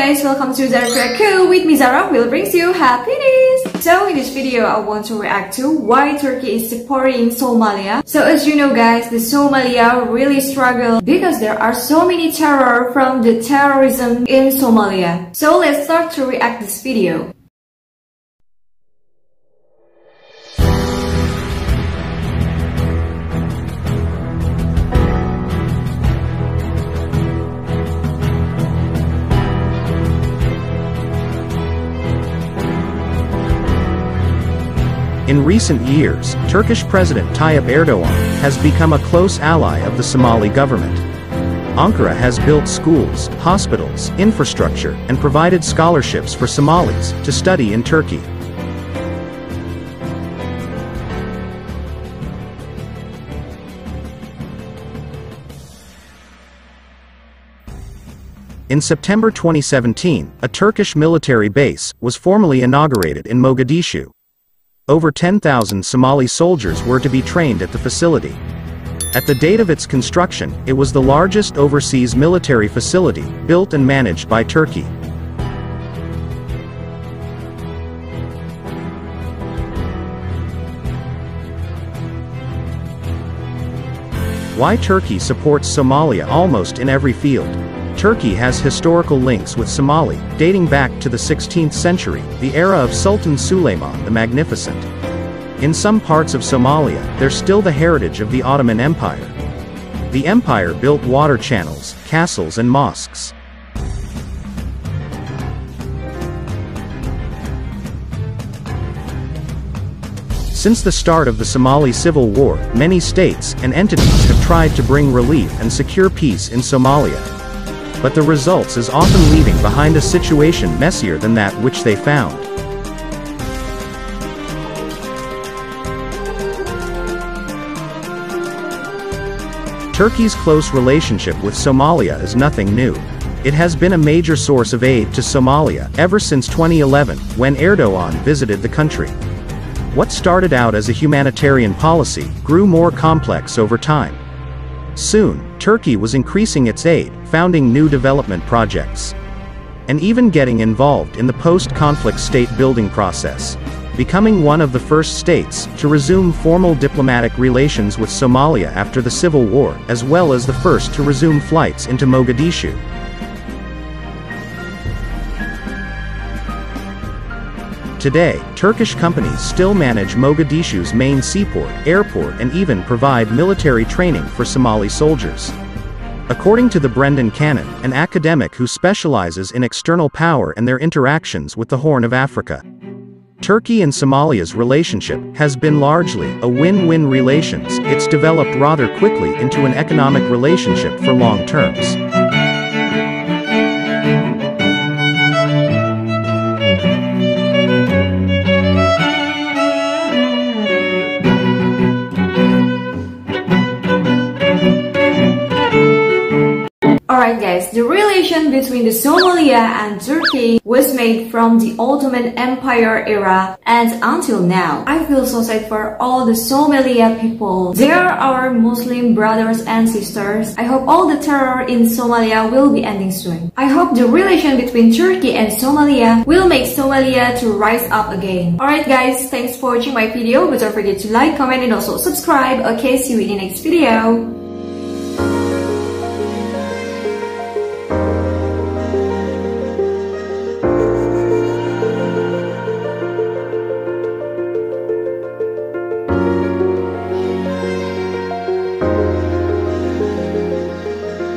guys, welcome to Zarek Raku with me Zara, will brings you happiness. So in this video I want to react to why Turkey is supporting Somalia. So as you know guys, the Somalia really struggle because there are so many terror from the terrorism in Somalia. So let's start to react this video. In recent years, Turkish President Tayyip Erdogan has become a close ally of the Somali government. Ankara has built schools, hospitals, infrastructure, and provided scholarships for Somalis to study in Turkey. In September 2017, a Turkish military base was formally inaugurated in Mogadishu. Over 10,000 Somali soldiers were to be trained at the facility. At the date of its construction, it was the largest overseas military facility built and managed by Turkey. Why Turkey supports Somalia almost in every field. Turkey has historical links with Somali, dating back to the 16th century, the era of Sultan Suleiman the Magnificent. In some parts of Somalia, there's still the heritage of the Ottoman Empire. The empire built water channels, castles and mosques. Since the start of the Somali Civil War, many states and entities have tried to bring relief and secure peace in Somalia. But the results is often leaving behind a situation messier than that which they found. Turkey's close relationship with Somalia is nothing new. It has been a major source of aid to Somalia ever since 2011, when Erdogan visited the country. What started out as a humanitarian policy grew more complex over time. Soon, Turkey was increasing its aid, founding new development projects, and even getting involved in the post-conflict state-building process, becoming one of the first states to resume formal diplomatic relations with Somalia after the Civil War, as well as the first to resume flights into Mogadishu. Today, Turkish companies still manage Mogadishu's main seaport, airport, and even provide military training for Somali soldiers. According to the Brendan Cannon, an academic who specializes in external power and their interactions with the Horn of Africa, Turkey and Somalia's relationship has been largely a win-win relations. It's developed rather quickly into an economic relationship for long terms. Alright guys, the relation between the Somalia and Turkey was made from the Ottoman Empire era and until now. I feel so sad for all the Somalia people. They are our Muslim brothers and sisters. I hope all the terror in Somalia will be ending soon. I hope the relation between Turkey and Somalia will make Somalia to rise up again. Alright guys, thanks for watching my video, but don't forget to like, comment and also subscribe. Okay, see you in the next video.